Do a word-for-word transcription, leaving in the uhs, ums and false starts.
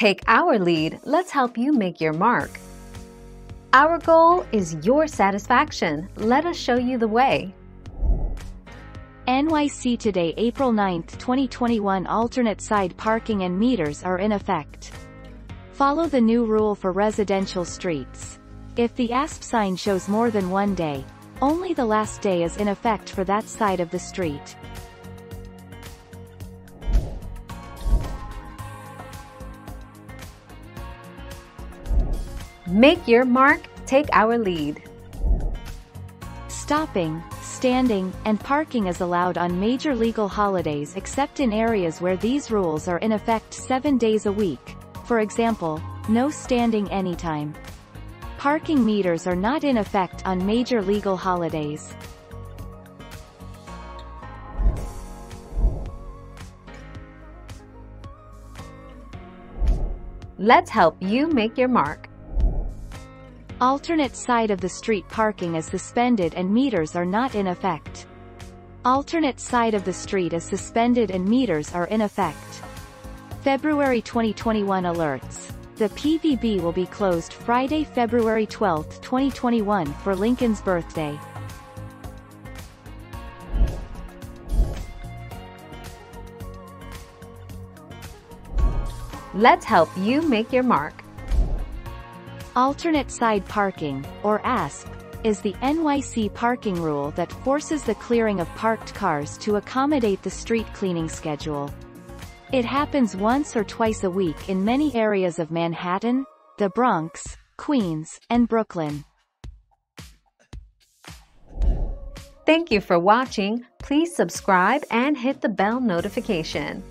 Take our lead, let's help you make your mark. Our goal is your satisfaction. Let us show you the way. N Y C Today, April ninth twenty twenty-one. Alternate side parking and meters are in effect. Follow the new rule for residential streets. If the A S P sign shows more than one day, only the last day is in effect for that side of the street. Make your mark, take our lead. Stopping, standing, and parking is allowed on major legal holidays except in areas where these rules are in effect seven days a week. For example, no standing anytime. Parking meters are not in effect on major legal holidays. Let's help you make your mark. Alternate side of the street parking is suspended and meters are not in effect. Alternate side of the street is suspended and meters are in effect. February twenty twenty-one alerts. The P V B will be closed Friday, February twelfth twenty twenty-one for Lincoln's birthday. Let's help you make your mark. Alternate side parking, or A S P, is the N Y C parking rule that forces the clearing of parked cars to accommodate the street cleaning schedule. It happens once or twice a week in many areas of Manhattan, the Bronx, Queens, and Brooklyn. Thank you for watching. Please subscribe and hit the bell notification.